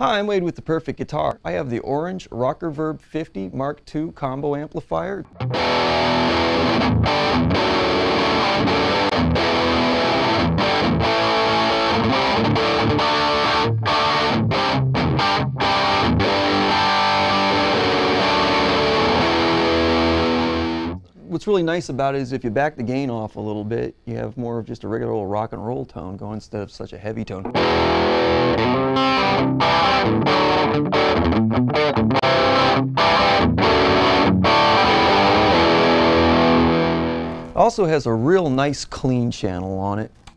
Hi, I'm Wade with The Perfect Guitar. I have the Orange RockerVerb 50 Mark II Combo Amplifier. What's really nice about it is if you back the gain off a little bit, you have more of just a regular old rock and roll tone going instead of such a heavy tone. Also has a real nice clean channel on it.